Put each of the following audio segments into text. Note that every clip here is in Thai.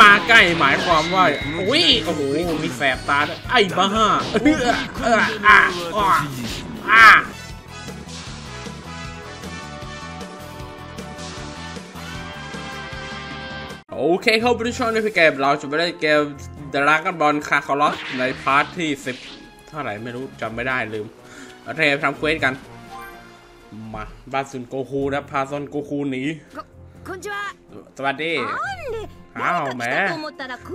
มาใกล้หมายความว่าอุ้ยโอ้โหมีแสบตาไอ้บ้าโอเคเข้าไปที่ช่องนี้พี่เกมเราจะไปได้เกมดราก้อนบอลคาคาลอสในพาร์ทที่10เท่าไหร่ไม่รู้จำไม่ได้ลืมเราจะทำเควสกันมาบาซุนโกคูนะพาซอนโกคูหนีสวัสดีอ้าวแม่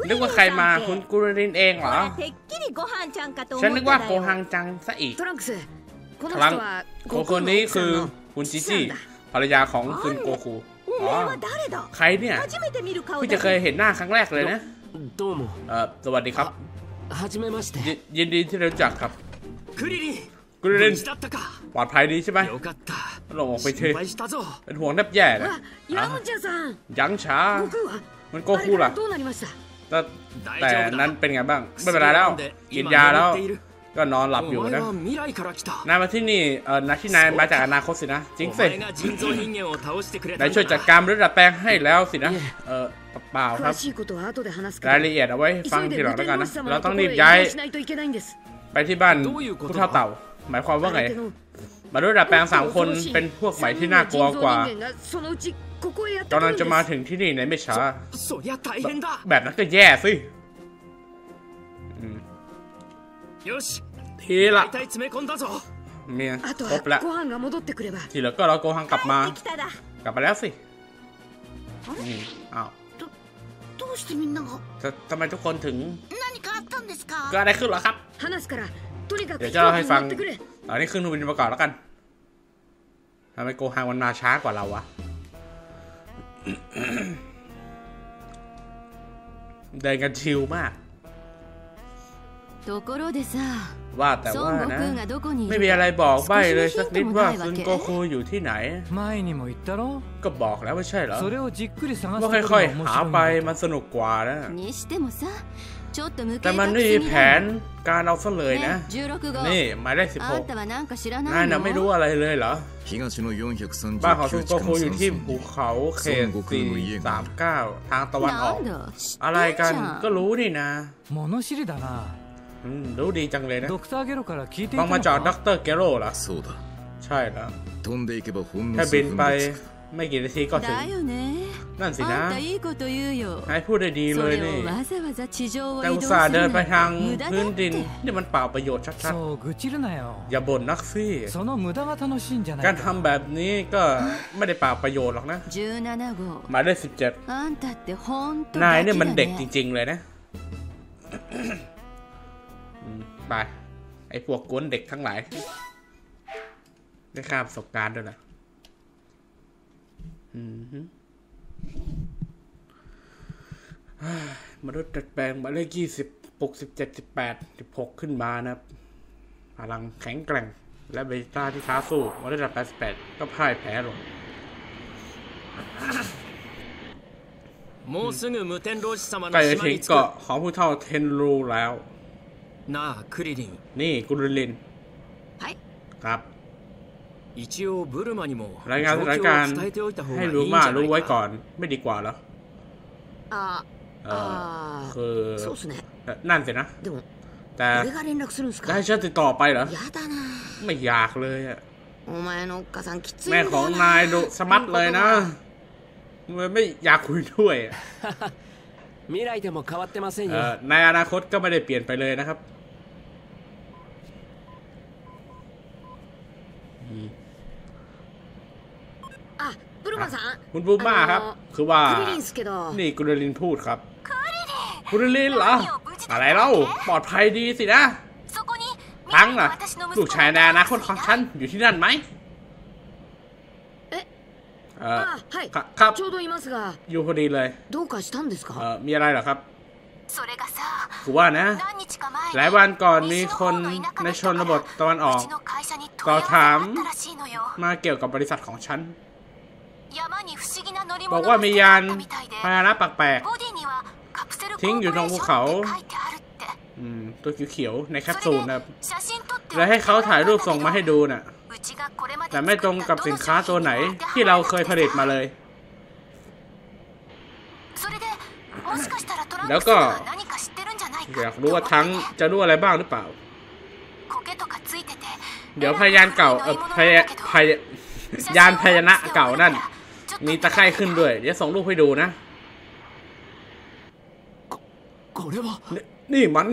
นึกว่าใครมาคุณกุรดินเองเหรอฉันนึกว่าโกฮังจังซะอีกครั้งคนนี้คือคุณจิจิภรรยาของซุนโกคูใครเนี่ยพี่จะเคยเห็นหน้าครั้งแรกเลยนะสวัสดีครับยินดีที่รู้จักครับกุรินปลอดภัยดีใช่ไหมหลงออกไปเทเป็นห่วงแทบแย่เลยยังช้ามันโกคูล่ะแต่นั้นเป็นไงบ้างไม่เป็นไรแล้วกินยาแล้วก็นอนหลับอยู่นะนายมาที่นี่นาที่นายมาจากอนาคตสินะจริงสินายช่วยจัดการเรื่องดัดแปลงให้แล้วสินะเปล่าครับรายละเอียดเอาไว้ฟังทีหลังแล้วกันนะเราต้องรีบย้ายไปที่บ้านผู้เฒ่าเต่าหมายความว่าไงมาด้วยดัดแปลง3คนเป็นพวกใหม่ที่น่ากลัวกว่ากำลังจะมาถึงที่นี่ในไม่ช้าแบบนั้นก็แย่สิทีละเมียครบแล้วทีละก็เราโกฮังกลับมาแล้วสิอ้าวทำไมทุกคนถึงก็อะไรขึ้นเหรอครับเดี๋ยวจะเล่าให้ฟังอันนี้ขึ้นวินประกอบแล้วกันทำไมโกฮังมันมาช้ากว่าเราวะเดินกันชิลมากว่าแต่ว่านะไม่มีอะไรบอกใบ้เลยสักนิดว่าซุนโกคูอยู่ที่ไหนก็บอกแล้วไม่ใช่เหรอว่าค่อยๆหาไปมันสนุกกว่านะแต่มันนี่แผนการเอาซะเลยนะนี่หมายเลข16นายน่ะไม่รู้อะไรเลยเหรอบ้านของซุนโกคูอยู่ที่ภูเขาเขต439ทางตะวันออกอะไรกันก็รู้นี่นะรู้ดีจังเลยนะต้องมาจากด็อกเตอร์เกโร่ล่ะใช่แล้วถ้าบินไปไม่กี่นาทีก็ถึงนั่นสินะให้พูดได้ดีเลยนี่แต่อุตส่าห์เดินไปทางพื้นดินนี่มันเปล่าประโยชน์ชัดๆอย่าบ่นนักสิการทำแบบนี้ก็ไม่ได้เปล่าประโยชน์หรอกนะมาได้17นายเนี่ยมันเด็กจริงๆเลยนะไปไอ้พวกกวนเด็กทั้งหลายได้ค่าประสบการณ์ด้วยนะมนุษย์ดัดแปลงมาเลข20 17 18 16ขึ้นมานะครับพลังแข็งแกร่งและเบต้าที่ท้าสู้มนุษย์ดัดแปลง18ก็พ่ายแพ้ลงใกล้จะถึงเกาะของผู้เฒ่าเทนรูแล้วนี่กุริลินครับรายงานสถานการณ์ให้รู้มารู้ไว้ก่อนไม่ดีกว่าเหรอคือนั่นสินะแต่ได้ฉันติดต่อไปเหรอไม่อยากเลยอะแม่ของนายดุสมัดเลยนะไม่อยากคุยด้วยในอนาคตก็ไม่ได้เปลี่ยนไปเลยนะครับคุณบูม่าครับคือว่านี่กุริลินพูดครับกุริลินเหรออะไรเล่าปลอดภัยดีสินะทั้งน่ะลูกชายในอนาคตของฉันอยู่ที่นั่นไหมครับอยู่พอดีเลยมีอะไรเหรอครับคือว่านะหลายวันก่อนมีคนในชนบทตะวันออกต่อถามมาเกี่ยวกับบริษัทของฉันบอกว่ามียานพาหนะแปลกๆทิ้งอยู่ตรงภูเขาตัวเขียวๆในแคปซูลนะแล้วให้เขาถ่ายรูปส่งมาให้ดูน่ะแต่ไม่ตรงกับสินค้าตัวไหนที่เราเคยผลิตมาเลย แล้วก็อยากรู้ว่าทั้งจะรู้อะไรบ้างหรือเปล่าเดี๋ยวพยานเก่าพยานะเก่านั่นมีตะไคร่ขึ้นด้วยเดี๋ยวส่งรูปให้ดูนะนี่มัน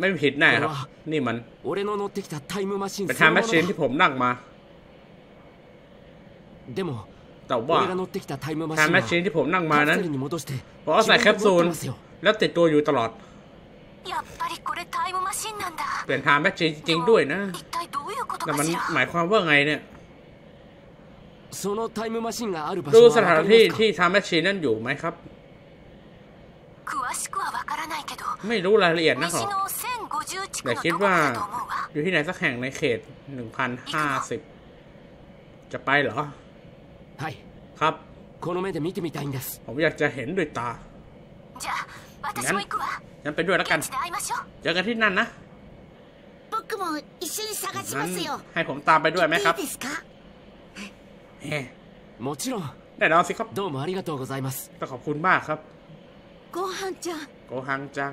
ไม่ผิดแน่ครับนี่มันเป็นไทม์แมชชีนที่ผมนั่งมาแต่ว่าไทม์แมชชีนที่ผมนั่งมานั้นเพราะใส่แคปซูลแล้วติดตัวอยู่ตลอดเปลี่ยนไทม์แมชชีนจริงด้วยนะแต่มันหมายความว่าไงเนี่ยดูสถานที่ที่ไทม์แมชชีนนั่นอยู่ไหมครับไม่รู้รายละเอียดนะครับแต่คิดว่าอยู่ที่ไหนสักแห่งในเขต 1,050 จะไปเหรอครับผมอยากจะเห็นด้วยตางั้นไปด้วยแล้วกันเจอกันที่นั่นนะให้ผมตามไปด้วยไหมครับแน่นอนสิครับต้องขอบคุณมากครับโกฮังจัง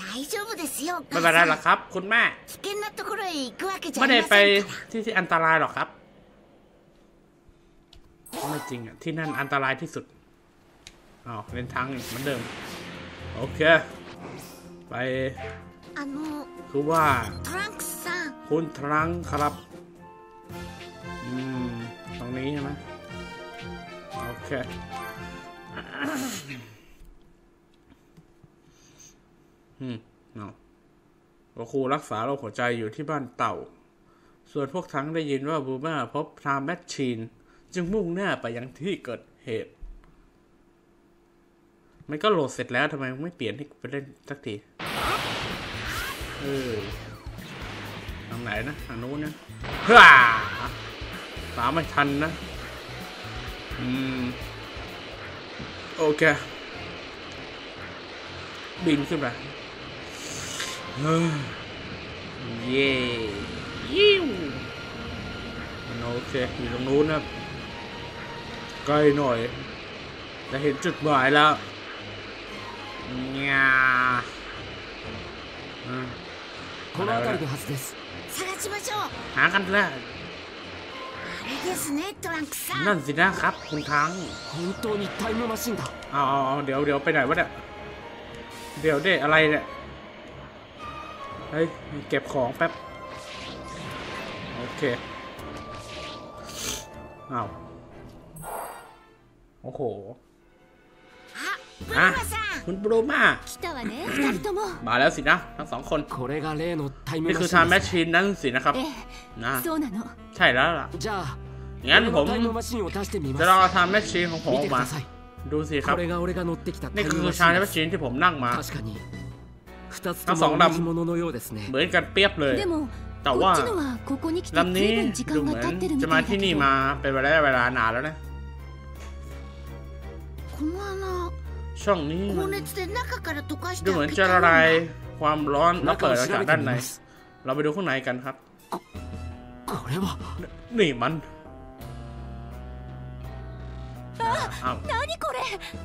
ไม่เป็นไรหรอกครับคุณแม่ไม่ได้ไปที่อันตรายหรอกครับไม่จริงอ่ะที่นั่นอันตรายที่สุดอ๋อเล่นทางเหมือนเดิมโอเคไปคือว่าคุณทรังครับตรงนี้ใช่ไหมโอเคโอคูรักษาโรคหัวใจอยู่ที่บ้านเต่าส่วนพวกทั้งได้ยินว่าบูม่าพบไทม์แมชชีนจึงมุ่งหน้าไปยังที่เกิดเหตุมันก็โหลดเสร็จแล้วทำไมไม่เปลี่ยนให้ไปเล่นสักทีทางไหนนะทางนู้นนะตามไม่ทันนะโอเคบินขึ้นไปเย่ยิวโอเคอยู่ตรงนู้นนะใกล้หน่อยจะเห็นจุดหมายแล้วงาหากันแล้วนั่นสินะครับคุณทั้งเดี๋ยวไปไหนวะเนี่ยเดี๋ยวได้อะไรเนี่ยเฮ้ยเก็บของแป๊บโอเคอ้าวโอ้โหอ่ะคุณโบรมามาแล้วสินะทั้งสองคนนี่คือไทม์แมชชีนนั่นสินะครับนะใช่แล้วล่ะงั้นผมจะลองเอาไทม์แมชชีนของผมออกมาดูสิครับนี่คือไทม์แมชชีนที่ผมนั่งมาทั้งสองลำเหมือนกันเปรียบเลยแต่ว่าลำนี้ดูเหมือนจะมาที่นี่มาเป็นเวลานานแล้วนะช่องนี้ดูเหมือนจะละลายความร้อนแล้วเปิดอากาศด้านในเราไปดูข้างในกันครับนี่มัน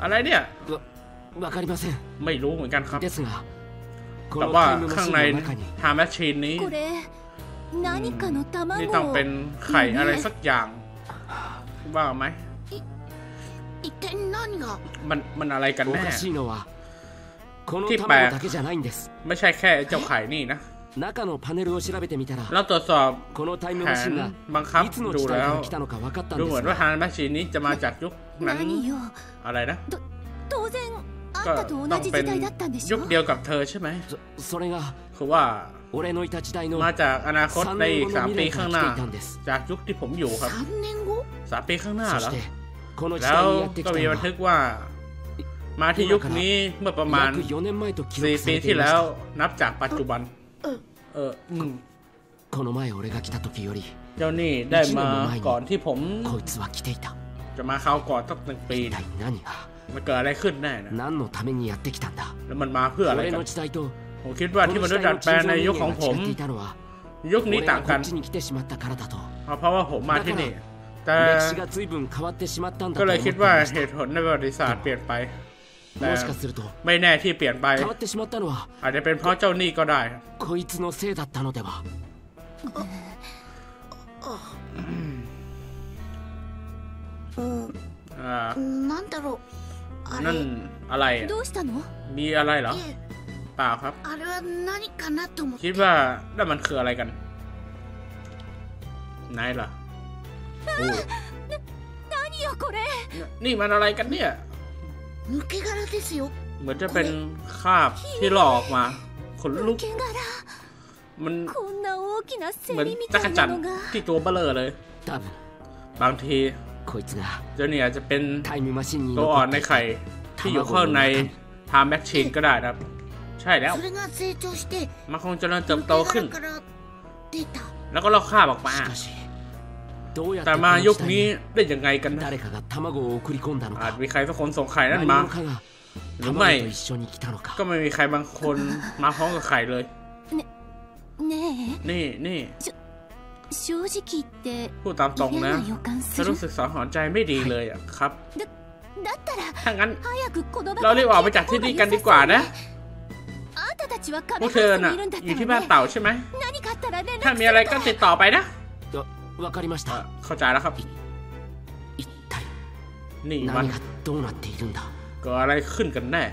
อะไรเนี่ยไม่รู้เหมือนกันครับแต่ว่าข้างในทำแมชชีนนี้นี่ต้องเป็นไข่อะไรสักอย่างว่าไหมมันอะไรกันแน่ที่แปลกไม่ใช่แค่เจ้าไข่นี่นะเราตรวจสอบแผนบังคับดูแล้วดูเหมือนว่าทางแมชชีนนี้จะมาจากยุคนั้นอะไรนะก็ต้องเป็นยุคเดียวกับเธอใช่ไหมคือว่ามาจากอนาคตในอีก3ปีข้างหน้าจากยุคที่ผมอยู่ครับ3ปีข้างหน้าเหรอแล้วก็มีบันทึกว่ามาที่ยุคนี้เมื่อประมาณ4ปีที่แล้วนับจากปัจจุบันเจ้านี่ได้มาก่อนที่ผมจะมาคราวก่อนตั้ง1 ปีมันเกิดอะไรขึ้นแน่นะแล้วมันมาเพื่ออะไรกันผมคิดว่าที่มนุษย์ดัดแปลงในยุคของผมยุคนี้ต่างกันเพราะว่าผมมาที่นี่ แต่ก็เลยคิดว่าเหตุผลในประวัติศาสตร์เปลี่ยนไปแต่ไม่แน่ที่เปลี่ยนไปอาจจะเป็นเพราะเจ้านี่ก็ได้นั่นอะไรมีอะไรเหรอเปล่าครับคิดว่านั่นมันคืออะไรกันนายเหรอนี่มันอะไรกันเนี่ยเหมือนจะเป็นคราบที่หลอกมาขนลุกมันเหมือนจักรจันทร์ที่ตัวเบลอเลยบางทีเจ้าเนี่ยจะเป็นตัวอ่อนในไข่ที่อยู่ข้างในทามแมชชีนก็ได้ครับใช่แล้วมันคงจะเติบโตขึ้นแล้วก็ลอกคราบออกมาแต่มายุคนี้ได้ยังไงกันนะอาจมีใครสักคนส่งไข่นั่นมาหรือไม่ก็ไม่มีใครบางคนมาพร้อมกับไข่เลยนี่พูดตามตรงนะฉันรู้สึกสังหรณ์ใจไม่ดีเลยอะครับถ้างั้นเรารีบออกไปจากที่นี่กันดีกว่านะพวกเธอน่ะอยู่ที่บ้านเต่าใช่ไหมถ้ามีอะไรก็ติดต่อไปนะเข้าใจแล้วครับนี่มันเกิดอะไรขึ้นกันแน่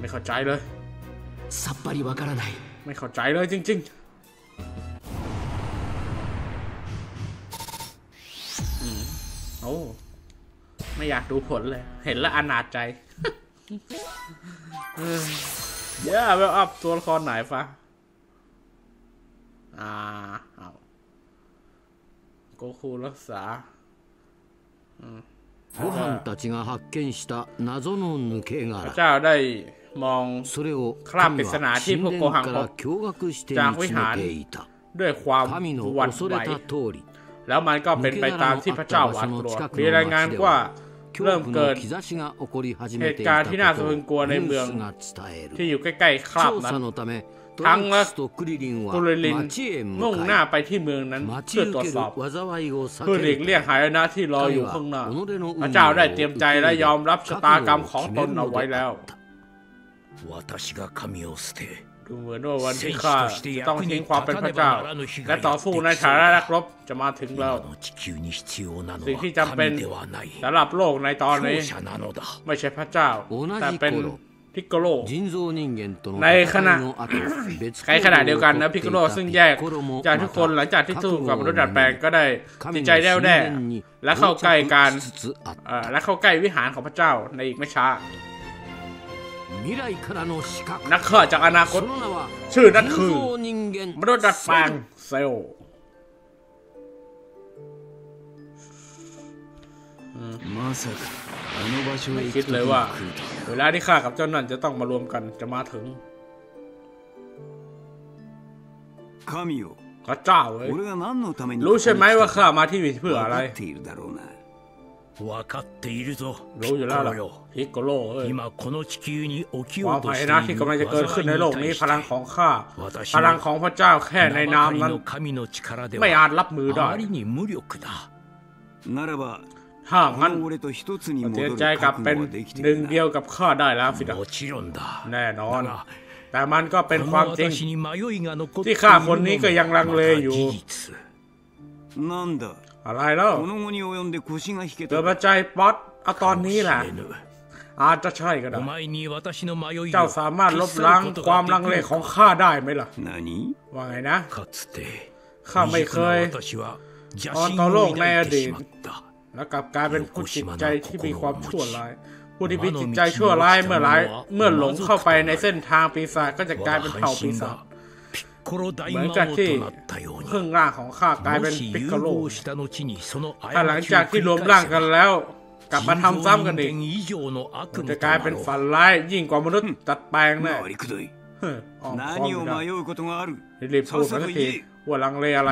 ไม่เข้าใจเลยไม่เข้าใจเลยจริงๆโอ้ไม่อยากดูผลเลยเห็นแล้วอนาจใจเย้เวลอัพตัวละครไหนฟ้าเอาโกคูรักษาพระเจ้าได้มองคราบปริศนาที่พวกโกหังพบจากวิหารด้วยความหวั่นไหวแล้วมันก็เป็นไปตามที่พระเจ้าหวาดกลัวมีรายงานว่าเริ่มเกิดเหตุการณ์ที่น่าสะพรึงกลัวในเมืองที่อยู่ใกล้ๆคราบนั้นทั้งและกุลิลินมุ่งหน้าไปที่เมืองนั้นเพื่อตรวจสอบเพื่อหลีกเลี่ยงหายนะที่รออยู่ข้างหน้าพระเจ้าได้เตรียมใจและยอมรับชะตากรรมของตนเอาไว้แล้วดูเหมือนว่าวันที่ข้าต้องทิ้งความเป็นพระเจ้าและต่อสู้ในฐานะนักรบจะมาถึงแล้วสิ่งที่จำเป็นสำหรับโลกในตอนนี้ไม่ใช่พระเจ้าแต่เป็นพิกโกโลในขณะเดียวกันนะพิกโกโลซึ่งแยกจากทุกคนหลังจากที่สู้กับมนุษย์ดัดแปลงก็ได้จิตใจแน่วแน่และเข้าใกล้วิหารของพระเจ้าในอีกไม่ช้านักฆ่าจากอนาคตชื่อนั้นคือมนุษย์ดัดแปลงเซลล์ไม่คิดเลยว่าเวลาที่ข้ากับเจ้านั่นจะต้องมารวมกันจะมาถึงพระเจ้าเว้ยรู้ใช่ไหมว่าข้ามาที่นี่เพื่ออะไรรู้อยู่แล้วล่ะฮิโกโร่เอ้ยความภัยนะที่กำลังจะเกิดขึ้นในโลกนี้พลังของข้าพลังของพระเจ้าแค่ในน้ำนั้นไม่อาจรับมือได้ถ้างั้นเสียใจกับเป็นหนึ่งเดียวกับข้าได้แล้วสินะแน่นอนแต่มันก็เป็นความจริงที่ข้าคนนี้ก็ยังลังเลอยู่อะไรแล้วเกิดมาใจป๊อตเอาตอนนี้แหละอาจจะใช่ก็ได้เจ้าสามารถลบล้างความลังเลของข้าได้ไหมล่ะว่าไงนะข้าไม่เคยอ่อนต่อโลกในอดีตแล้วกลับกลายเป็นผู้จิตใจที่มีความชั่วร้ายผู้ที่มีจิตใจชั่วร้ายเมื่อหลงเข้าไปในเส้นทางปีศาจก็จะกลายเป็นเผ่าปีศาจเหมือนกับที่เครื่องร่างของข้ากลายเป็นพิกโกโลถ้าหลังจากที่รวมร่างกันแล้วกลับมาทำซ้ำกันอีกจะกลายเป็นฝันร้ายยิ่งกว่ามนุษย์ตัดแปลงแน่รีบพูดสักทีว่าลังเลอะไร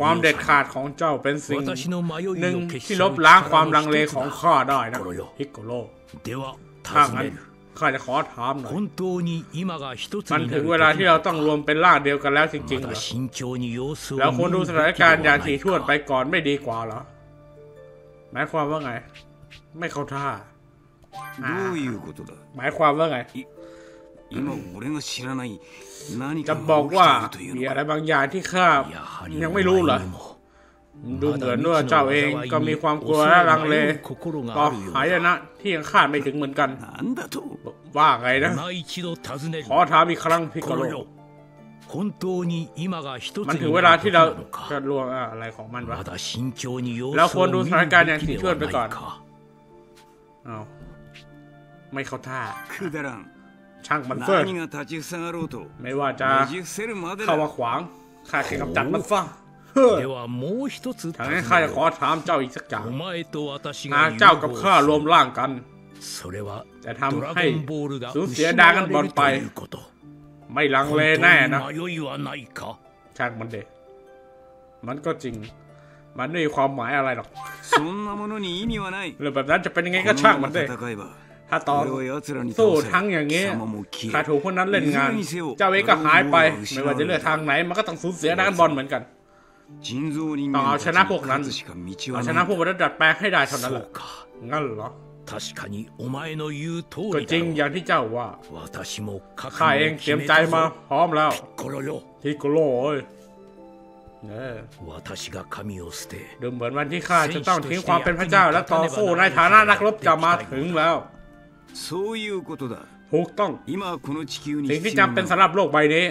ความเด็ดขาดของเจ้าเป็นสิ่งหนึ่งที่ลบล้างความลังเลของข้าได้นะพิกโกโลถ้างั้น ข้าจะขอถามหน่อยมันถึงเวลาที่เราต้องรวมเป็นร่างเดียวกันแล้วจริงๆเหรอแล้วคนดูสถานการณ์อย่างถี่ถ้วนไปก่อนไม่ดีกว่าเหรอหมายความว่าไงไม่เข้าท่าหมายความว่าไงจะบอกว่ามีอะไรบางอย่างที่ข้ายังไม่รู้เหรอดูเหมือนว่าเจ้าเองก็มีความกลัวและลังเลต่อหายนะที่ยังคาดไม่ถึงเหมือนกันว่าไงนะขอถามอีกครั้งพิกโลมันถึงเวลาที่เราจะลวงอะไรของมันวะแล้วควรดูสถานการณ์อย่างถี่ถ้วนไปก่อนเอาไม่เข้าท่าช่างมันเถอะไม่ว่าจะเข้ามาขวางข้าแค่กำจัดมันซะทางนี้ข้าจะขอถามเจ้าอีกสักอย่างหากเจ้ากับข้ารวมร่างกันจะทำให้สูญเสียดากันบอลไปไม่ลังเลแน่นะช่างมันเด็กมันก็จริงมันไม่มีความหมายอะไรหรอกเรื่องแบบนั้นจะเป็นยังไงก็ช่างมันเด็กถ้าต่อสู้ทั้งอย่างนี้ข้าถูกคนนั้นเล่นงานเจ้าเองก็หายไปไม่ว่าจะเลือกทางไหนมันก็ต้องสูญเสียดากันบอลเหมือนกันต้องเอาชนะพวกนั้นเอาชนะพวกมันดัดแปลงให้ได้เท่านั้นแหละงั้นเหรอก็จริงอย่างที่เจ้าว่าข้าเองเตรียมใจมาพร้อมแล้วพิกโลดูเหมือนวันที่ข้าจะต้องทิ้งความเป็นพระเจ้าและต่อสู้ในฐานะนักรบจะมาถึงแล้วถูกต้องสิ่งที่จำเป็นสำหรับโลกใบนี้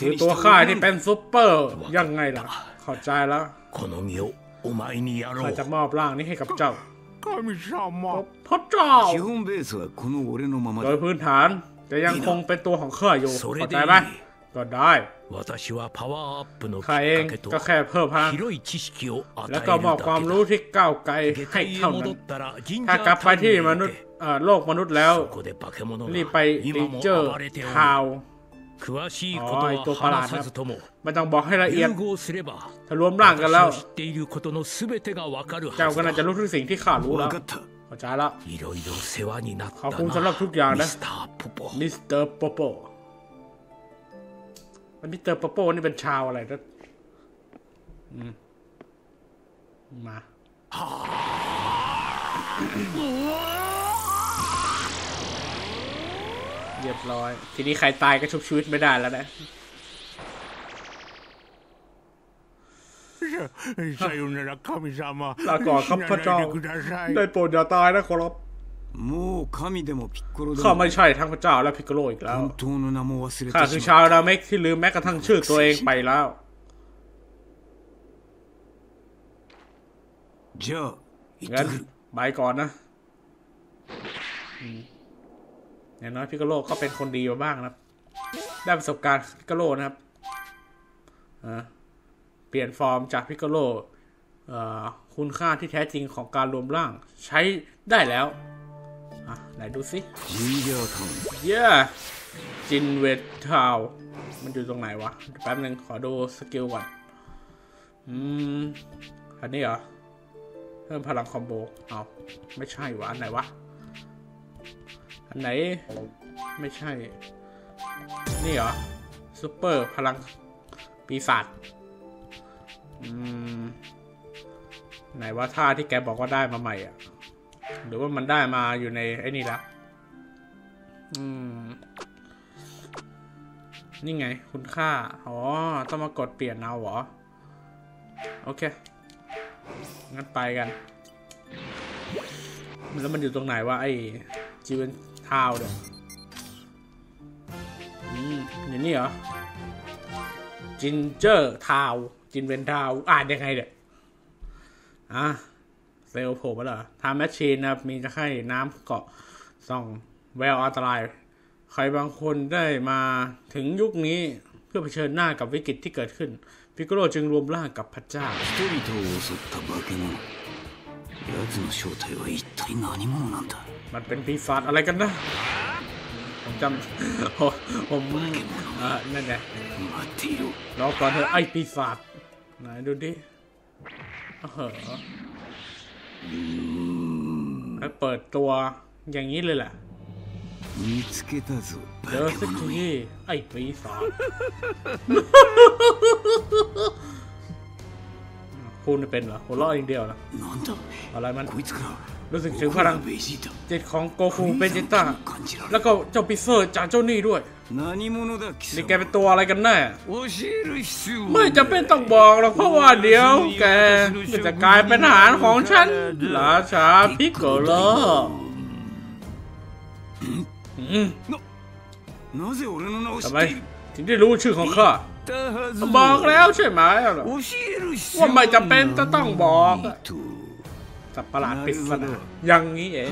คือตัวข้าที่เป็นซุปเปอร์ยังไงล่ะเข้าใจแล้วข้าจะมอบร่างนี้ให้กับเจ้าพระเจ้าโดยพื้นฐานจะยังคงเป็นตัวของข้าอยู่เข้าใจไหมก็ได้ข้าเองก็แค่เพิ่มพลังแล้วก็มอบความรู้ที่ก้าวไกลให้เท่านั้นถ้ากลับไปที่มนุษย์โลกมนุษย์แล้วรีบไปดิเจอทาวตัวประหลาดนะไม่ต้องบอกให้ละเอียดถ้ารวมร่างกันแล้วเจ้าก็น่าจะรู้ทุกสิ่งที่ข้ารู้แล้วเข้าใจแล้วขอบคุณสำหรับทุกอย่างนะมิสเตอร์โปโปมิสเตอร์โปโปนี่เป็นชาวอะไรนะมาเรียบร้อยทีนี้ใครตายก็ชุบชีวิตไม่ได้แล้วนะลาก่อนครับพระเจ้าได้โปรดอย่าตายนะขอรับข้าไม่ใช่ทั้งพระเจ้าและพิกโกโลอีกแล้วข้าคือชาวดาเมกที่ลืมแม้กระทั่งชื่อตัวเองไปแล้วงั้นบายก่อนนะอย่างน้อยพิกโลก็เป็นคนดีมาบ้างนะครับได้ประสบการณ์พิกโลนะครับเปลี่ยนฟอร์มจากพิกโลคุณค่าที่แท้จริงของการรวมร่างใช้ได้แล้วไหนดูสิเย้จินเวททาวมันอยู่ตรงไหนวะแป๊บนึงขอดูสกิลก่อนอันนี้เหรอเพิ่มพลังคอมโบเอาไม่ใช่วะอันไหนวะอันไหนไม่ใช่นี่เหรอซุปเปอร์พลังปีศาจไหนว่าท่าที่แกบอกว่าได้มาใหม่อ่ะหรือว่ามันได้มาอยู่ในไอ้นี่ละนี่ไงคุณค่าอ๋อต้องมากดเปลี่ยนเอาเหรอโอเคงั้นไปกันแล้วมันอยู่ตรงไหนวะไอ้จีเวนทาวเด้ออย่างนี้เหรอจินเจอร์ทาวจินเวนทาวอ่านยังไงเด้อเซลโผล่มาเหรอทำแมชชีนนะมีจะให้น้ำเกาะส่องแววอันตรายใครบางคนได้มาถึงยุคนี้เพื่อเผชิญหน้ากับวิกฤตที่เกิดขึ้นพิกโกโลจึงรวมร่างกับพระเจ้ามันเป็นปีศาจอะไรกันนะผมจำผมนั่นไงรอก่อนเถอะไอ้ปีศาจไหนดูดิเปิดตัวอย่างนี้เลยแหละ見つけたぞ。よし次、あいついいさ。พูดไม่เป็นเหรอหัวเราะอย่างเดียวนะอะไรมันรู้สึกถึงพลังเจ็ดของโกคูเบจิต้าแล้วก็เจ้าปิเซอร์จากเจ้านี่ด้วยนี่แกเป็นตัวอะไรกันแน่ไม่จำเป็นต้องบอกหรอกเพราะว่าเดี๋ยวแกจะกลายเป็นอาหารของฉันราชาพิกโกโลทำไมถึงได้รู้ชื่อของข้าบอกแล้วใช่ไหมว่าไม่จำเป็นจะต้องบอกสับประหลาดปริศนาอย่างนี้เอง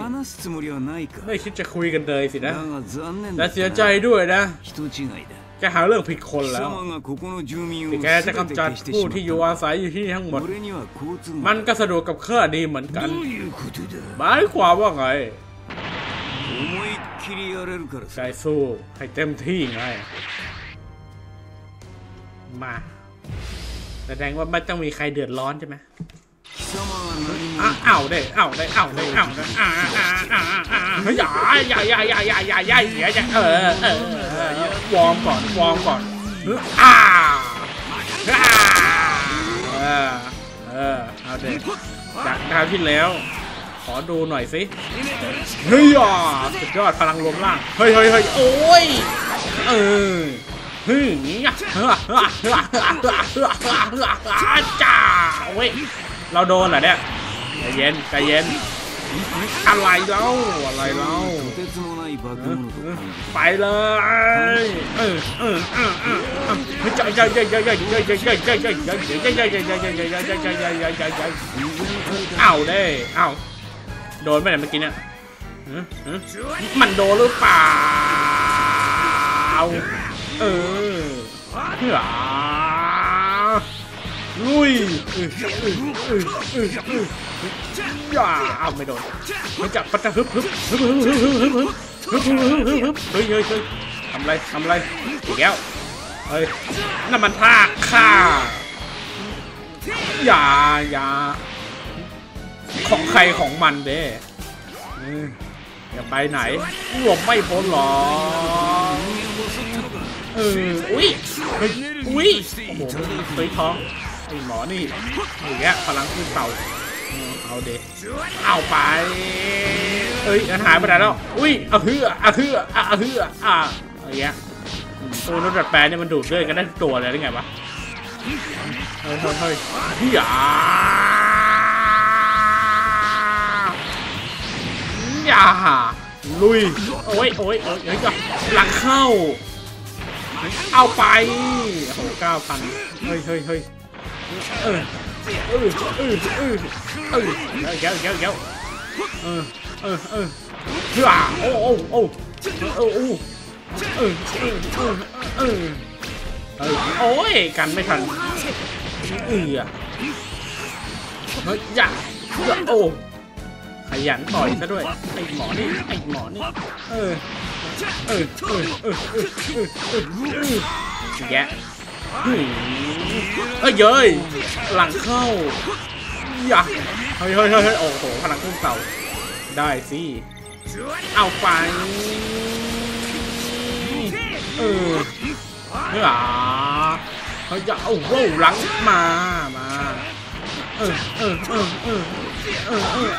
ไม่คิดจะคุยกันเลยสินะแต่เสียใจด้วยนะแกหาเรื่องผิดคนแล้วแกจะกำจัดผู้ที่อยู่อาศัยอยู่ที่ทั้งหมดมันก็สะดวกกับข้าดีเหมือนกันหมายความว่าไงใจสู้ให้เต็มที่ไงมาแสดงว่าไม่ต้องมีใครเดือดร้อนใช่ไหมอ้าวได้อ้าวได้อ้าวได้อ้าวได้อย่าวอร์มก่อนวอร์มก่อนเอาเด็กจากคราวที่แล้วขอดูหน่อยสิเฮ้ยสุดยอดพลังรวมร่างเฮ้ยโอ้ยฮึ่งจ้าเว้ยเราโดนเหรอเนี่ยใจเย็นใจเย็นอะไรเล่าอะไรเล่าไปเลยเอาได้เอาโดนไปไหนเมื่อกี้เนี่ยมันโดนหรือเปล่าลุยอย่าเอาไม่โดนมันจับปัดฮึบทำไรอีกแล้วเฮ้ยนั่นมันท่าฆ่าอย่าของใครของมันเด้อย่าไปไหนหลบไม่พ้นหรออุ้ยโอ้โหตุ้ยท้องไอหมอนี่อย่างเงี้ยพลังขึ้นเต่าเอาเด็กเอาไปเอ้ยหายไปไหนแล้วอุ้ยเอาเฮืออย่างเงี้ยตัวรถดัดแปลงเนี่ยมันดูดเลื่อยกันได้ตัวเลยได้ไงวะเฮ้ยพี่อย่าลุยโอ้ยหลังเข้าเอาไปโอ้ 9,000 เฮ้ยเดี๋ยวโอ้ยกันไม่ทันอย่าโอ้ขยันต่อยซะด้วยไอ้หมอนี่แกเย้ยหลังเข้าอย่าเฮ้ยโอ้โหพลังขึ้นเสาได้สิเอาไปเฮ้ยอย่าเอาโว้หลังมา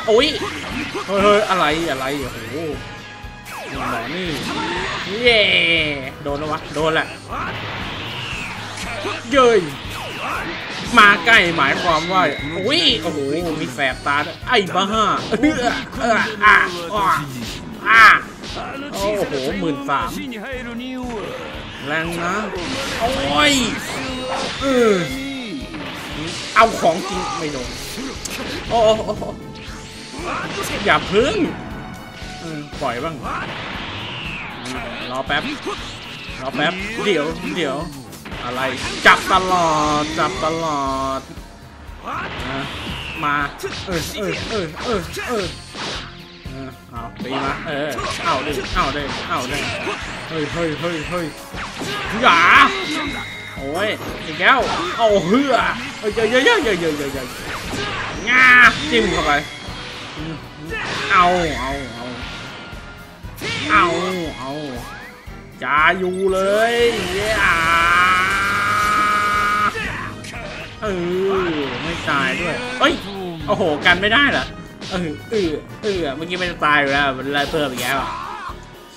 โอ้ยเฮ้ยอะไรโอ้โหหมอนี่เย่โดนแล้ววะโดนแหละเย้ยมาใกล้หมายความว่าอุ้ยโอ้โหมีแสบตาไอ้บ้าโอ้โห13,000แรงนะโอ้ยเอาของจริงไม่โดนโอ้อย่าพึ่งปล่อยบ้างรอแป๊บเดี๋ยวอะไรจับตลอดมาเอาตีมาเอาดิเฮ้ยอย่าโอ้ยอีกแล้วเอาเหือเยอะงาจิ้มเข้าไปเอา เอาจ่าอยู่เลยไม่ตายด้วยเอ้ยโอ้โหกันไม่ได้เหรอเมื่อกี้ไม่ตายอยู่แล้วมันอะไรเพิ่มอีกแล้ว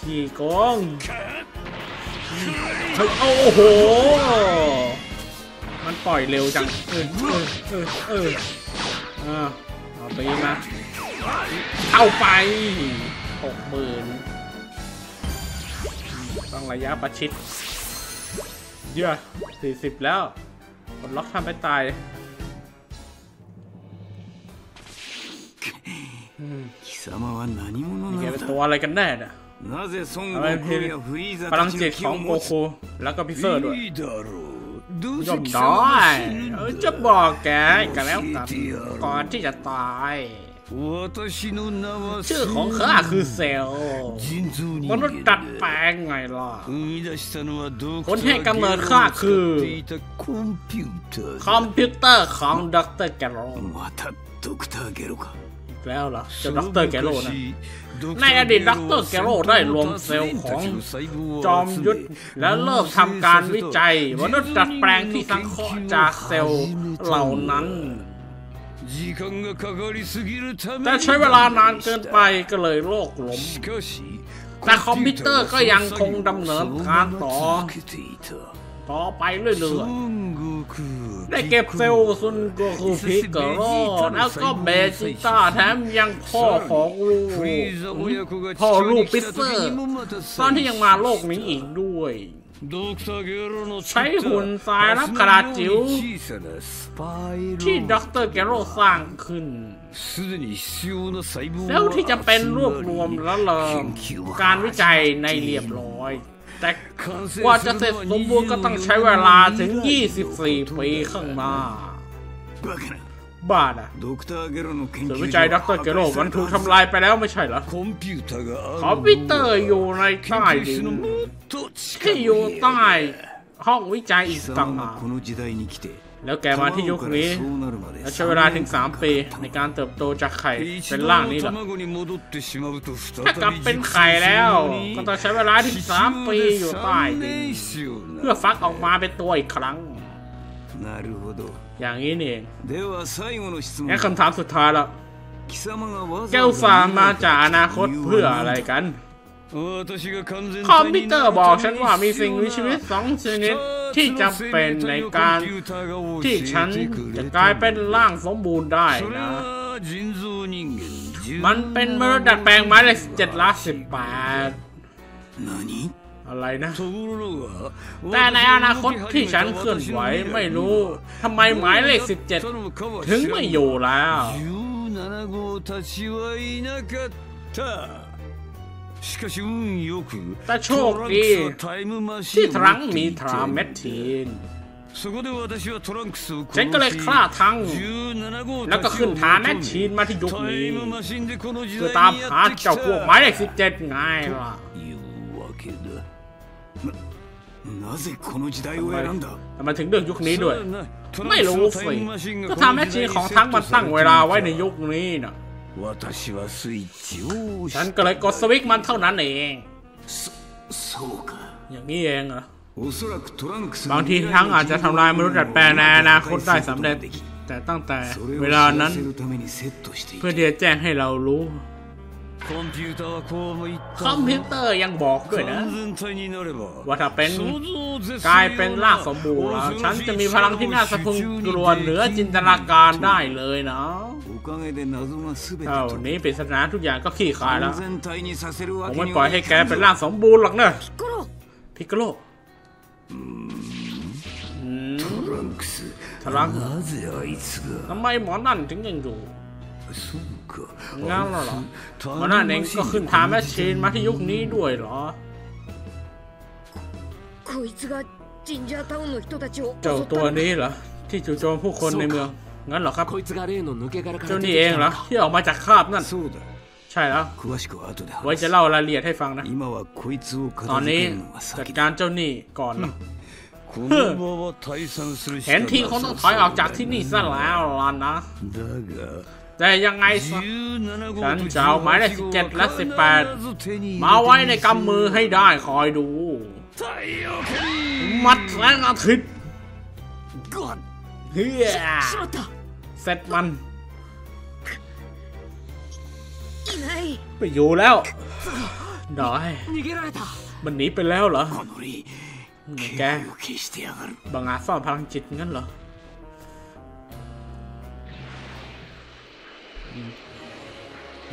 ขี้โกงโอ้โหมันปล่อยเร็วจังเอาตีมาเอาไป60,000ต้องระยะประชิดเยอะ40แล้วกดล็อกทำให้ตายนี่เป็นตัวอะไรกันแน่เนี่ยพลังจิตของโกคูแล้วก็พิเซอร์ด้วยยอมน้อยจะบอกแกกันแล้วกันก่อนที่จะตายชื่อของข้าคือเซลมนุษย์ตัดแปลงไงล่ะคนให้กำเนิดข้าคือคอมพิวเตอร์ของดร.แกโรแล้วล่ะเจ้าดร.แกโรนะในอดีตดร.แกโรได้รวมเซลล์ของจอมยุทธและเริ่มทำการวิจัยมนุษย์ตัดแปลงที่สังเคราะห์จากเซลล์เหล่านั้นแต่ใช้เวลานานเกินไปก็เลยโลกล้มแต่คอมพิวเตอร์ก็ยังคงดำเนินการต่อไปเรื่อยๆได้เก็บเซลล์ซุนโกคุพิกโร่แล้วก็เบจิต้าแถมยังพ่อของลูกพ่อลูกปิเซอร์ตอนที่ยังมาโลกนี้อีกด้วยใช้หุ่นทรายรับกระดาษจิ๋วที่ดร.แกโรสร้างขึ้นแล้วที่จะเป็นรวบรวมและเริ่มการวิจัยในเรียบร้อยแต่กว่าจะเสร็จสมบูรณ์ก็ต้องใช้เวลาถึง24ปีข้างหน้าบ้านะส่วนวิจัยดร.แกโรมันถูกทำลายไปแล้วไม่ใช่เหรอคอมพิวเตอร์อยู่ในใต้ดินที่อยู่ใต้ห้องวิจัยอีกต่างหากแล้วแกมาที่ยุคนี้และใช้เวลาถึง3ปีในการเติบโตจากไข่เป็นร่างนี้หรอถ้ากลับเป็นไข่แล้วก็ต้องใช้เวลาถึง3ปีอยู่ใต้ดินเพื่อฟักออกมาเป็นตัวอีกครั้งอย่างนี้นี่เองงั้นคำถามสุดท้ายละแก้วฟ้ามาจากอนาคตเพื่ออะไรกันคอมพิวเตอร์บอกฉันว่ามีสิ่งมีชีวิต2ชนิดที่จำเป็นในการที่ฉันจะกลายเป็นร่างสมบูรณ์ได้นะมันเป็นมนุษย์ดัดแปลงไม้เลข7/18อะไรนะแต่ในอนาคตที่ฉันเคลื่อนไหวไม่รู้ทำไมหมายเลข17ถึงไม่อยู่แล้วแต่โชคดีที่ทรังมีทราเมทินฉันก็เลยฆ่าทั้งแล้วก็ขึ้นทาแมชชีนมาที่ยุคนี้เพื่อตามหาเจ้าพวกหมายเลข17ไงล่ะแต่มาถึงเรื่องยุคนี้ด้วยไม่รู้สิก็ทำแมชชีนของทั้งมันตั้งเวลาไว้ในยุคนี้นะฉันก็เลยกดสวิตช์มันเท่านั้นเองอย่างนี้เองเหรอบางทีทั้งอาจจะทำลายมนุษย์ดัดแปลงในอนาคตได้สำเร็จแต่ตั้งแต่เวลานั้นเพื่อที่จะแจ้งให้เรารู้คอมพิวเตอร์ยังบอกด้วยนะว่าถ้าเป็นกลายเป็นร่างสมบูรณ์แล้วฉันจะมีพลังที่น่าสะพรึงกลัวเหนือจินตนาการได้เลยนะนี้ปริศนาทุกอย่างก็ขี้คายแล้วผมไม่ปล่อยให้แกเป็นร่างสมบูรณ์หรอกนะพิกโลทรังทำไมหมอนั่นถึงยังอยู่งั้นเหรอมันนั่นเองก็ขึ้นทาแมชชีนมาที่ยุคนี้ด้วยเหรอเจ้าตัวนี้เหรอที่จู่โจมผู้คนในเมืองงั้นเหรอครับเจ้านี่เองเหรอที่ออกมาจากคราบนั่นใช่แล้วไว้จะเล่ารายละเอียดให้ฟังนะตอนนี้จัดการเจ้านี่ก่อนนะเห็นทีคงต้องถอยออกจากที่นี่ซะแล้วล่ะนะ แต่ยังไงฉันจะเอาหมายเลข17และ18มาไว้ในกำมือให้ได้คอยดูมัดแสงอาทิตย์เฮียเสร็จมันไปอยู่แล้วได้มันหนีไปแล้วเหรอแกบังอาจซ่อนพลังจิตงั้นเหรอ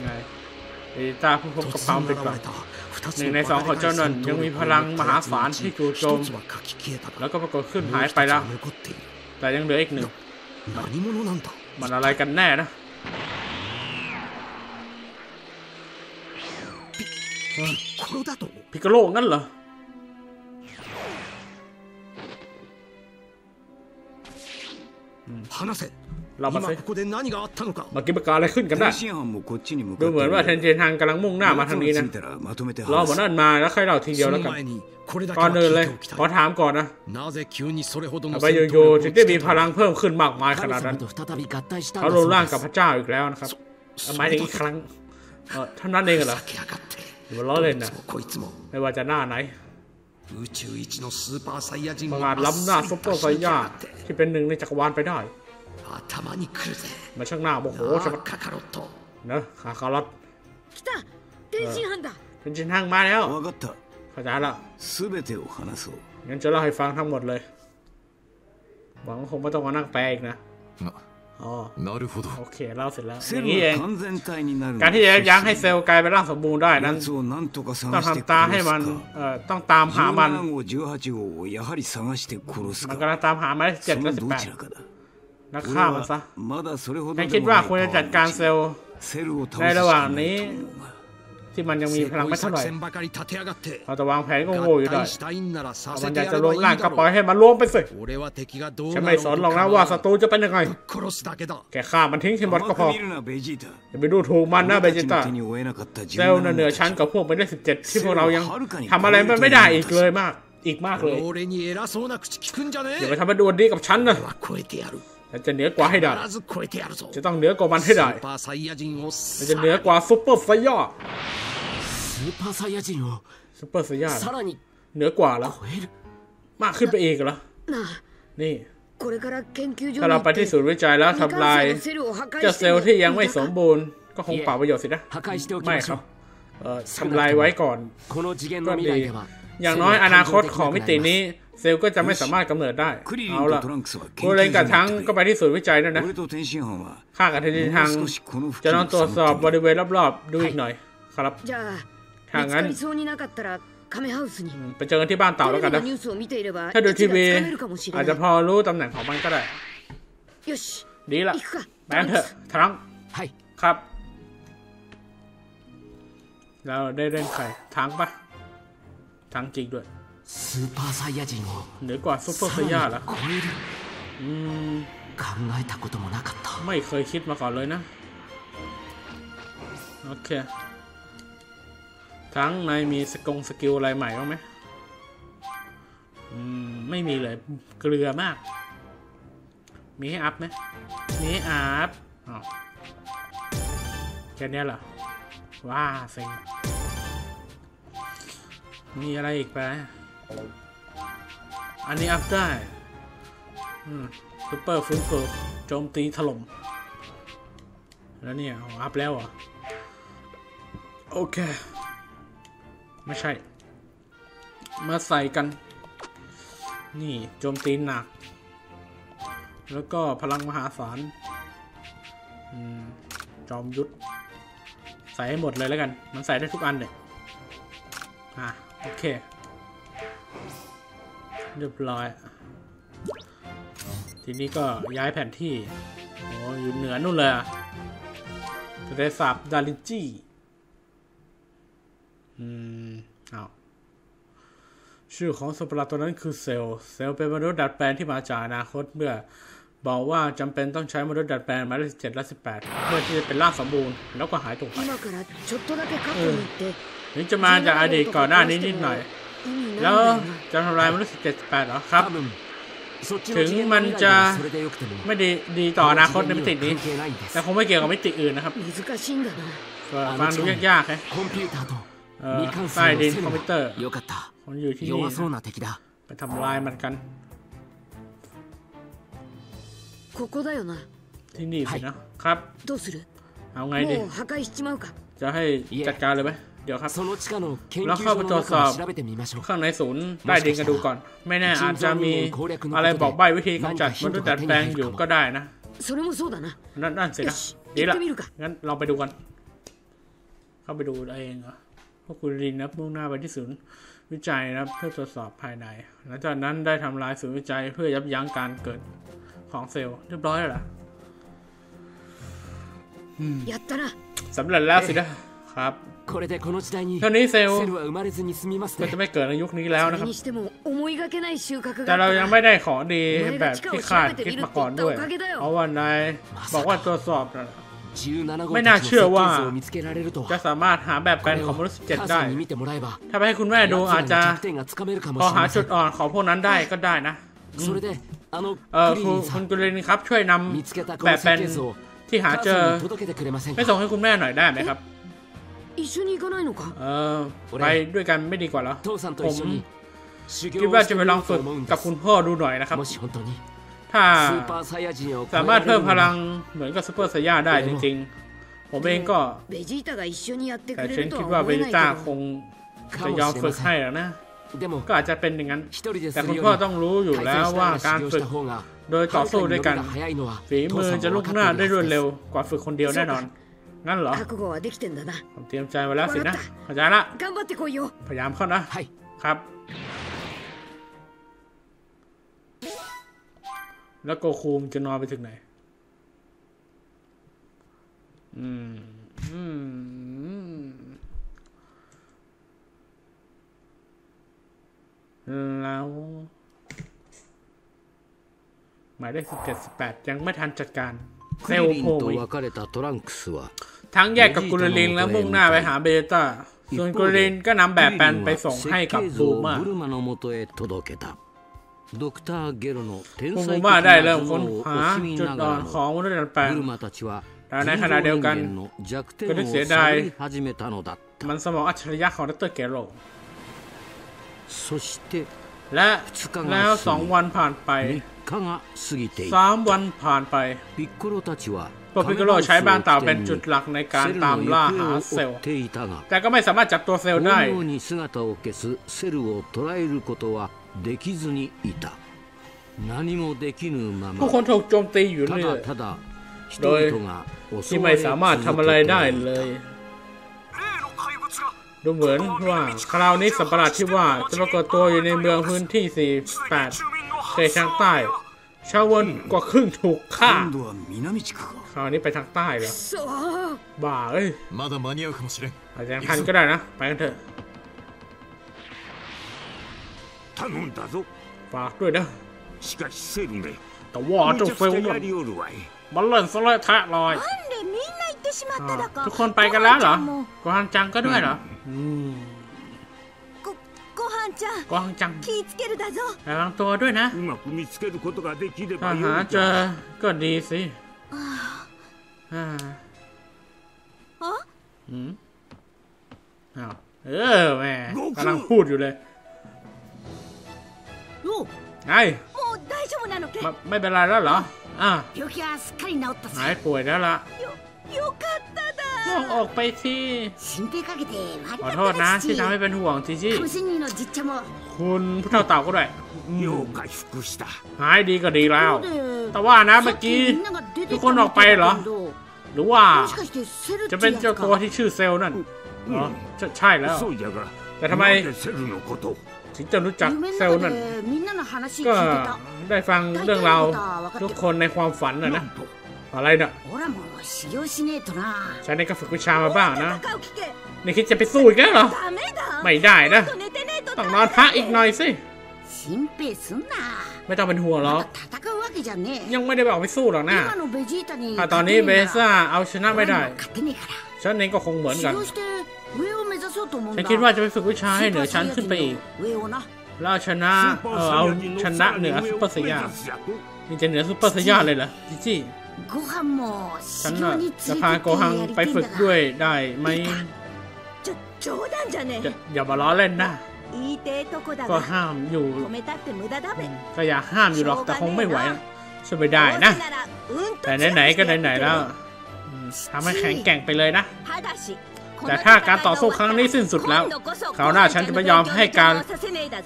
ไงเอลิต้าผู้พบกับความผิดหวังหนึ่งในสองของเจ้านั่นยังมีพลังมหาศาลที่จู่โจมแล้วก็ปรากฏขึ้นหายไปแล้วแต่ยังเหลืออีกหนึ่งมันอะไรกันแน่นะพิกาโร่งั้นเหรอเรามาสิเมื่อกี้ประกาศอะไรขึ้นกันนะดูเหมือนว่าเทนเจนฮังกำลังมุ่งหน้ามาทางนี้นะเราหมดนั่นมาแล้วค่อยเล่าทีเดียวแล้วกันก่อนอื่นเลยขอถามก่อนนะทำไมอยู่ๆถึงได้มีพลังเพิ่มขึ้นมากมายขนาดนั้นเขาลงร่างกับพระเจ้าอีกแล้วนะครับหมายถึงอีกครั้งท่านนั่นเองเหรอมันล้อเล่นนะไม่ว่าจะหน้าไหนประหลาดล้ำหน้าซุปเปอร์ไซย่าที่เป็นหนึ่งในจักรวาลไปได้มาช่างหน้าโมโหใช่ไหมเนอะคาคาร์ตเทนจินฮังมาแล้วเข้าใจแล้วงั้นจะเล่าให้ฟังทั้งหมดเลยหวังคงไม่ต้องมานั่งแปลอีกนะโอเคเล่าเสร็จแล้วอย่างนี้เองการที่จะยั้งให้เซลล์กลายเป็นร่างสมบูรณ์ได้นั้นต้องทำตาให้มันต้องตามหามันกำลังตามหาไม้7 และ 18นักฆ่ามันซะฉันคิดว่าควรจะจัดการเซลล์ในระหว่างนี้ที่มันยังมีพลังไม่เท่าไหร่เราจะวางแผนก็โง่อยู่ด้วยมันอยากจะล้มล้างก็ปล่อยให้มันล้มไปสิฉันไม่สอนหรอกนะว่าศัตรูจะเป็นยังไงแค่ฆ่ามันทิ้งให้หมดก็พออย่าไปดูถูกมันนะเบจิต้าเซลล์เหนือชั้นกับพวกไม่ได้17ที่พวกเรายังทำอะไรมันไม่ได้อีกเลยมากเลยอย่าไปทำเป็นดวลดีกับฉันนะจะเหนือกว่าให้ได้จะต้องเหนือกว่ามันให้ได้จะเหนือกว่าซุปเปอร์ไซย่าเหนือกว่าแล้วมากขึ้นไปอีกเหรอนี่ถ้าเราไปที่ศูนย์วิจัยแล้วทำลายเจ้าเซลล์ที่ยังไม่สมบูรณ์ก็คงเปล่าประโยชน์สินะไม่ครับทำลายไว้ก่อนก็ดีอย่างน้อยอนาคตของมิตินี้เซลก็จะไม่สามารถกำเนิดได้เอาล่ะโคเรนกับทั้งก็ไปที่ศูนย์วิจัยนั่นนะข้ากับเทนจินฮังจะลองตรวจสอบบริเวณรอบๆดูอีกหน่อยครับถ้างั้นไปเจอกันที่บ้านเต่าแล้วกันนะถ้าดูทีวีอาจจะพอรู้ตำแหน่งของมันก็ได้ดีละแบนเถอะทั้งครับเราได้เล่นใครทั้งปะทั้งจริงด้วยเหนือกว่าซุปเปอร์ไซย่าแล้วไม่เคยคิดมาก่อนเลยนะโอเคทั้งนายมีสกิลอะไรใหม่บ้างไหมไม่มีเลยเกลือมากมีให้อัพไหมมีให้อัพแค่นี้เหรอว้าเซ็งมีอะไรอีกไปอันนี้อัพได้ซุปเปอร์ฟื้นฟูโจมตีถล่มแล้วเนี่ยอัพแล้วอ่ะโอเคไม่ใช่มาใส่กันนี่โจมตีหนักแล้วก็พลังมหาศาลจอมยุทธใส่ให้หมดเลยแล้วกันมันใส่ได้ทุกอันเลยโอเคเรียบร้อยทีนี้ก็ย้ายแผนที่โอ้อยู่เหนือนู่นเลยอะทะเลสาบดาริจิเอาชื่อของสัตว์ประหลาดตัวนั้นคือเซลล์เป็นมนุษย์ดัดแปลงที่มาจากอนาคตเมื่อบอกว่าจำเป็นต้องใช้มนุษย์ดัดแปลงมาได้17 และ 18เพื่อที่จะเป็นร่างสมบูรณ์แล้วก็หายตัวไปถึงจะมาจากอดีตก่อนหน้านี้นิดหน่อยแล้วจะทำลายมนุษย์17 และ 18เหรอครับ ถึงมันจะไม่ดีต่ออนาคตในมิตินี้แต่คงไม่เกี่ยวกับมิติอื่นนะครับฟังดูยากๆเลยใต้ดินคอมพิวเตอร์คนอยู่ที่นี่ไปทำลายมันกันที่นี่สินะครับเอาไงดีจะให้จัดการเลยไหมเดี๋ยวครับแล้วเข้าไปตรวจสอบข้างในศูนย์ใต้ดินกันดูก่อนไม่แน่อาจจะมีอะไรบอกใบ้วิธีกำจัดมนุษย์ดัดแปลงอยู่ก็ได้นะนั่นสินะดีละงั้นเราไปดูกันเข้าไปดูเองเหรอพวกคุณลินนะมุ่งหน้าไปที่ศูนย์วิจัยนะเพื่อตรวจสอบภายในหลังจากนั้นได้ทำลายศูนย์วิจัยเพื่อยับยั้งการเกิดของเซลล์เรียบร้อยแล้วล่ะสำเร็จแล้วสินะครับเท่านี้เซลล์ก็จะไม่เกิดในยุคนี้แล้วนะครับแต่เรายังไม่ได้ของดีแบบที่คาดคิดมาก่อนด้วยเพราะว่านายบอกว่าตรวจสอบไม่น่าเชื่อว่าจะสามารถหาแบบแปลนของมนุษย์17ได้ถ้าไปให้คุณแม่ดูอาจจะพอหาจุดอ่อนของพวกนั้นได้ก็ได้นะคุณกุลินครับช่วยนำแบบแปลนที่หาเจอไปส่งให้คุณแม่หน่อยได้ไหมครับไปด้วยกันไม่ดีกว่าเหรอผมคิดว่าจะไปลองฝึกกับคุณพ่อดูหน่อยนะครับถ้าสามารถเพิ่มพลังเหมือนกับซูเปอร์ไซย่าได้จริงๆผมเองก็แต่ฉันคิดว่าเบจิต้าคงจะยอมฝึกให้แล้วนะก็อาจจะเป็นอย่างนั้นแต่คุณพ่อต้องรู้อยู่แล้วว่าการฝึกโดยต่อสู้ด้วยกันฝีมือจะลุกหน้าได้รวดเร็วกว่าฝึกคนเดียวแน่นอนงั้นเหรอผมเตรียมใจไว้แล้วสินะเข้าใจละพยายามเข้านะครับแล้วโกคูมจะนอนไปถึงไหนแล้วหมายเลข17 18ยังไม่ทันจัดการเซลโพยทั้งแยกกับกุลลินแล้วมุ่งหน้าไปหาเบต้าส่วนกุลลินก็นำแบบแปลนไปส่งให้กับบูม่าบูม่าได้เริ่มค้นหาจุดอ่อนของมนุษย์ดัดแปลงแต่ในขณะเดียวกันก็ได้เสียดายมันสมองอัจฉริยะของดร.เกโรและแล้ว2 วันผ่านไป3 วันผ่านไปพวกพิกโลใช้บ้านเต่าเป็นจุดหลักในการตามล่าหาเซลล์แต่ก็ไม่สามารถจับตัวเซลล์ได้พวกคนถูกโจมตีอยู่เรื่อยโดยที่ไม่สามารถทำอะไรได้เลยดูเหมือนว่าคราวนี้สัตว์ประหลาดที่ว่าจะปรากฏตัวอยู่ในเมืองพื้นที่48เขตทางใต้ชาววนกว่าครึ่งถูกฆ่าคราวนี้ไปทางใต้เหรอบ้าเอ้ยอาจจะยังทันก็ได้นะไปกันเถอะฝากด้วยนะแต่ว่าเจ้าเฟลมันเล่นสไลด์แทะลอยทุกคนไปกันแล้วเหรอโกฮังจังก็ด้วยเหรอโกฮังจังระวังตัวด้วยนะถ้าหาเจอก็ดีสิแม่กำลังพูดอยู่เลยไงไม่เป็นไรแล้วเหรอหายป่วยแล้วล่ะออกไปสิขอโทษนะที่ทำให้เป็นห่วงจีจี้คุณผู้เฒ่าเต่าก็ได้หายดีก็ดีแล้วแต่ว่านะเมื่อกี้ทุกคนออกไปเหรอหรือว่าจะเป็นเจ้าตัวที่ชื่อเซลนั่นใช่แล้วแต่ทำไมถึงจะรู้จักเซลนั่นก็ได้ฟังเรื่องเราทุกคนในความฝันนะอะไรเนี่ยฉันนี่ก็ฝึกวิชามาบ้างนะนี่คิดจะไปสู้อีกแล้วเหรอไม่ได้นะต้องนอนพักอีกหน่อยสิไม่ต้องเป็นห่วงหรอกยังไม่ได้ออกไปสู้หรอกนะถ้าตอนนี้เบซ่าเอาชนะไม่ได้ฉันเองก็คงเหมือนกันฉันคิดว่าจะไปฝึกวิชาให้เหนือชั้นขึ้นไปอีก แล้วชนะเอาชนะเหนือซุปเปอร์สยามนี่จะเหนือซุปเปอร์สยามเลยเหรอจิจิฉันจะพาโกฮังไปฝึกด้วยได้ไหมอย่ามาล้อเล่นนะก็ห้ามอยู่ก็อย่าห้ามอยู่หรอกแต่คงไม่ไหวช่วยไม่ได้นะแต่ไหนๆก็ไหนๆแล้วทำให้แข็งแกร่งไปเลยนะแต่ถ้าการต่อสู้ครั้งนี้สิ้นสุดแล้วคราวหน้าฉันจะไม่ยอม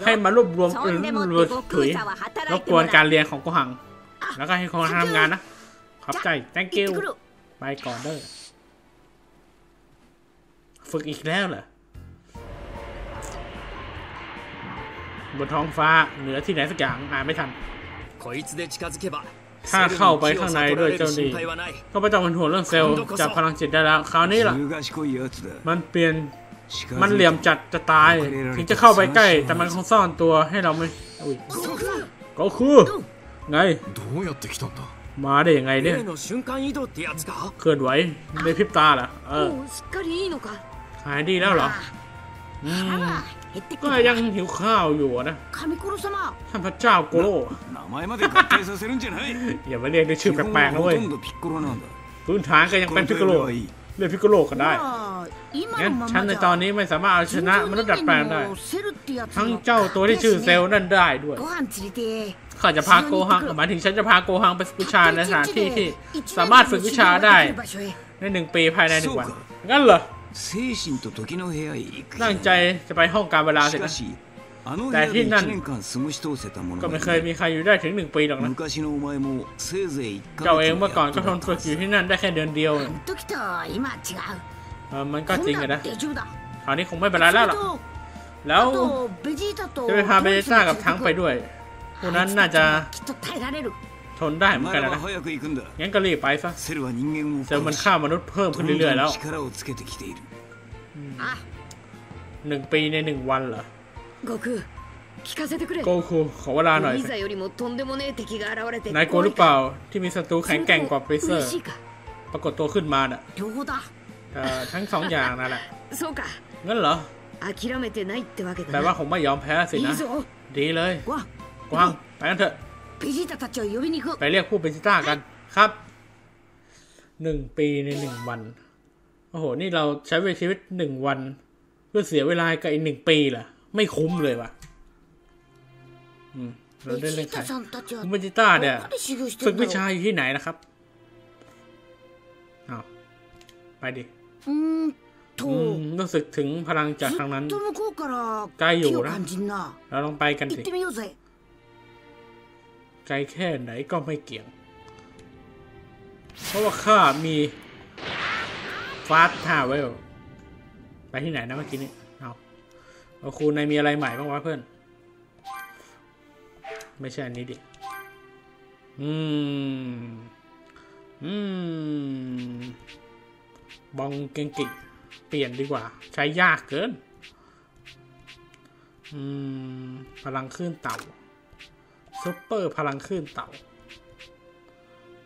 ให้มารวบรวมถุยรบกวนการเรียนของโกฮังแล้วก็ให้โกฮังทำงานนะขอบใจ thank you ไปก่อนเด้อฝึกอีกแล้วเหรอบนท้องฟ้าเหนือที่ไหนสักอย่างอ่านไม่ทันถ้าเข้าไปข้างในด้วยเจ้าดีก็ไม่ต้องเป็นห่วงเรื่องเซลล์จับพลังจิตได้แล้วคราวนี้ล่ะมันเปลี่ยนมันเหลี่ยมจัดจะตายถึงจะเข้าไปใกล้แต่มันคงซ่อนตัวให้เราไม่ก็คือไงมาได้ยังไงเนี่ยเคลื่อนไหวในพริบตาเหรอหายดีแล้วเหรอก็ยังหิวข้าวอยู่นะท่านพระเจ้าโกโร่อย่ามาเรียกด้วยชื่อแปลกๆเลยพื้นฐานก็ยังเป็นพิกโกโร่เรียกพิกโกโร่ก็ได้งั้นฉันในตอนนี้ไม่สามารถเอาชนะมนุษย์ดัดแปลงได้ทั้งเจ้าตัวที่ชื่อเซลนั่นได้ด้วยข้าจะพาโกฮังหมายถึงฉันจะพาโกฮังไปฝึกวิชาในสถานที่ที่สามารถฝึกวิชาได้ใน1 ปีภายใน1 วันงั้นเหรอตั้งใจจะไปห้องการเวลาเสร็จนะแต่ที่นั่นก็ไม่เคยมีใครอยู่ได้ถึง1 ปีหรอกนะเจ้าเองเมื่อก่อนก็ทนฝึกอยู่ที่นั่นได้แค่เดือนเดียวมันก็จริงนะคราวนี้คงไม่เป็นไรแล้วหรอกแล้วจะไปพาเบจิต้ากับทั้งไปด้วยพวกนั้นน่าจะทนได้เหมือนกันนะงั้นก็รีบไปซะเซลล์มันฆ่ามนุษย์เพิ่มขึ้นเรื่อยๆแล้ว1 ปีใน1 วันเหรอโกคูขอเวลาหน่อยนายโกหรือเปล่าที่มีศัตรูแข็งแกร่งกว่าเฟเซอร์ปรากฏตัวขึ้นมาน่ะทั้ง2 อย่างนั่นแหละงั้นเหรอแต่ว่าคงไม่ยอมแพ้สินะดีเลยโกฮังไปกันเถอะไปเรียกผู้เบจิต้ากันครับ1 ปีใน1 วันโอ้โหนี่เราใช้ชีวิต1 วันเพื่อเสียเวลากับอีก1 ปีเหรอไม่คุ้มเลยว่ะเราได้เล่นใครเบจิต้าเนี่ยฝึกวิชาอยู่ที่ไหนนะครับเอาไปดิรู้สึกถึงพลังจากทางนั้นไกลอยู่นะเราลองไปกันสิไกลแค่ไหนก็ไม่เกี่ยงเพราะว่าข้ามีฟาสท่าไว้ไปที่ไหนนะเมื่อกี้นี้เอาครูนายมีอะไรใหม่บ้างวะเพื่อนไม่ใช่อันนี้ดิบองเก่งกิเปลี่ยนดีกว่าใช้ยากเกินพลังคลื่นเต่าซุปเปอร์พลังคลื่นเต่า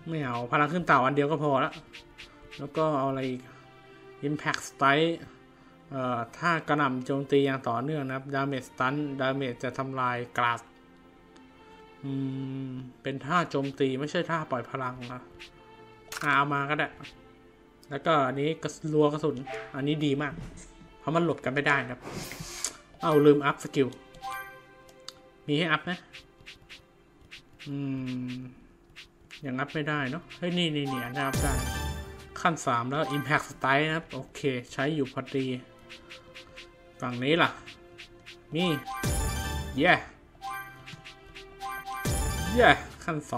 ไม่เอาพลังคลื่นเต่าอันเดียวก็พอละแล้วก็เอาอะไรอีก Impact Strike ถ้ากระหน่ำโจมตีอย่างต่อเนื่องนะครับ Damage Stun Damage จะทำลายกราดเป็นท่าโจมตีไม่ใช่ท่าปล่อยพลังนะเอามาก็ได้แล้วก็อันนี้รัวกระสุนอันนี้ดีมากเพราะมันหลบกันไม่ได้นะครับเอาลืมอัพสกิลมีให้อัพนะยังอัพไม่ได้เนาะเฮ้ยนี่อันนี้อัพได้ขั้น3แล้ว Impact Strike นะครับโอเคใช้อยู่พอดีฝั่งนี้ล่ะนี่เย้เย้ขั้น2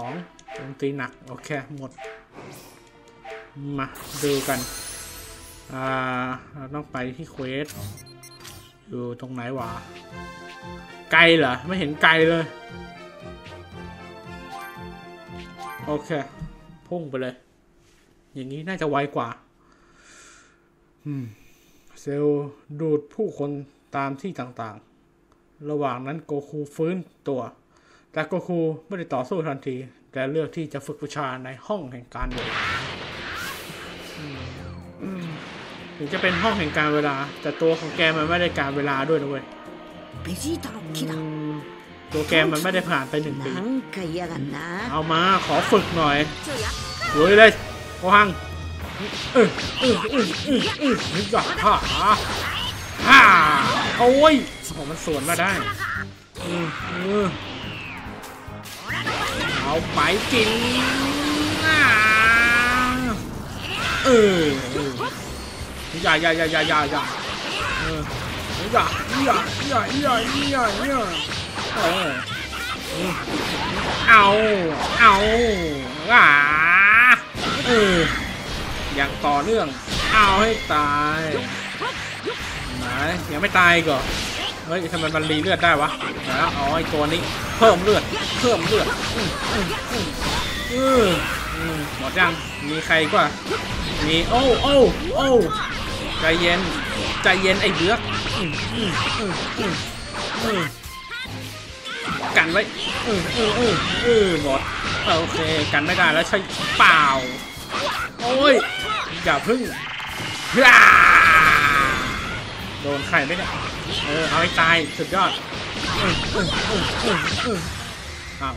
โจมตีหนักโอเคหมดมาดูกันเราต้องไปที่เควสอยู่ตรงไหนวะไกลเหรอไม่เห็นไกลเลยโอเคพุ่งไปเลยอย่างนี้น่าจะไวกว่าเซลล์ดูดผู้คนตามที่ต่างๆระหว่างนั้นโกคูฟื้นตัวแต่โกคูไม่ได้ต่อสู้ทันทีแต่เลือกที่จะฝึกวิชาในห้องแห่งการเวลาถึงจะเป็นห้องแห่งการเวลาแต่ตัวของแกมันไม่ได้การเวลาด้วยนะเว้ย โปรแกรมมันไม่ได้ผ่านไป1 ปีเอามาขอฝึกหน่อยโวยเลยโอหังฮ่าโอ้ยมันสวนมาได้เอาไปกินอย่างต่อเนื่องเอาให้ตายไหนยังไม่ตายก่อนเฮ้ยทำไมมันรีเลือดได้วะแล้วอ๋อไอตัวนี้เพิ่มเลือดหมดยังมีใครกว่ามีโอ้ใจเย็นไอ้เบือกกันไว้หมดโอเคกันไม่ได้แล้วใช่เปล่าโอ้ยอย่าพึ่งโดนไข่ไม่ได้เอาให้ตายสุดยอดเอา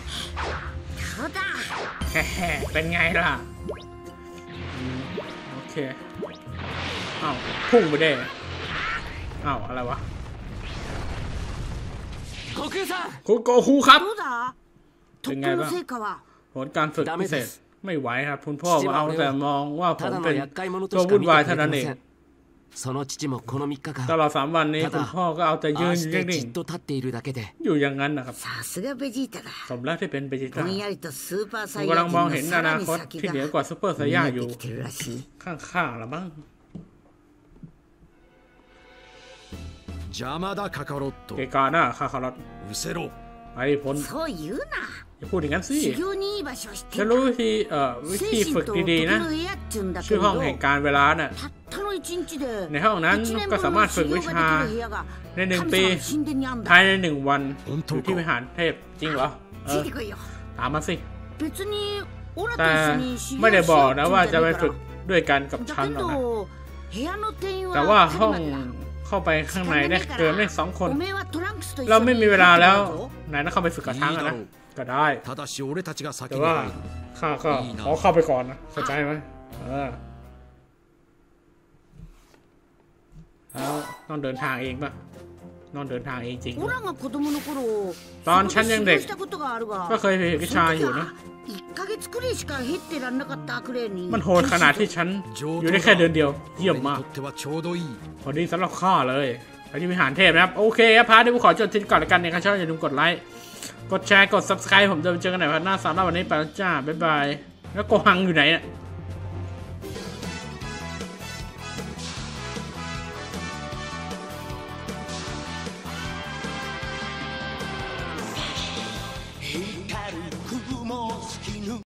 เป็นไงล่ะโอเคเอาพุ่งไปได้เอาอะไรวะคุณโกคูครับเป็นไงบ้างผลการฝึกพิเศษไม่ไหวครับคุณพ่อเอาแต่มองว่าผมเป็นตัววุ่นวายเท่านั้นเองตลอด3 วันนี้คุณพ่อก็เอาแต่ยืนนิ่งๆอยู่อย่างนั้นนะครับสมแล้วที่เป็นเบจิต้าผมกำลังมองเห็นอนาคตที่เหนือกว่าซูเปอร์ไซย่าอยู่ข้างๆละมั้งเกกาหน้าคาคารอตไอ้ผลอย่าพูดอย่างนั้นสิจะรู้วิธีฝึกดีๆนะชื่อห้องแห่งการเวลาน่ะในห้องนั้นก็สามารถฝึกวิชาใน1 ปีภายใน1 วันอยู่ที่วิหารเทพจริงเหรอตามมาสิแต่ไม่ได้บอกนะว่าจะไปฝึกด้วยกันกับฉันหรอกนะแต่ว่าห้องเข้าไปข้างในได้เกินได้2 คนเราไม่มีเวลาแล้วไหนนะเข้าไปฝึกกับทั้งนะก็ได้แต่ว่าข้าก็ขอเข้าไปก่อนนะเข้าใจไหมแล้วต้องเดินทางเองป่ะนอนเดินทางเองจริงตอนฉันยังเด็กก็เคยเรียนวิชาอยู่นะมันโหดขนาดที่ฉันอยู่ได้แค่เดือนเดียวเยี่ยมมากพอดีสำหรับข้าเลยไปที่วิหารเทพนะครับโอเคครับพาร์ทที่ผมขอจบทิ้งก่อนละกันนะครับชอบอย่าลืมกดไลค์กดแชร์กด subscribe ผมจะเจอกันใหม่พาร์ทหน้าสำหรับวันนี้ไปแล้วจ้าบ๊ายบายแล้วโกหังอยู่ไหนเนี่ย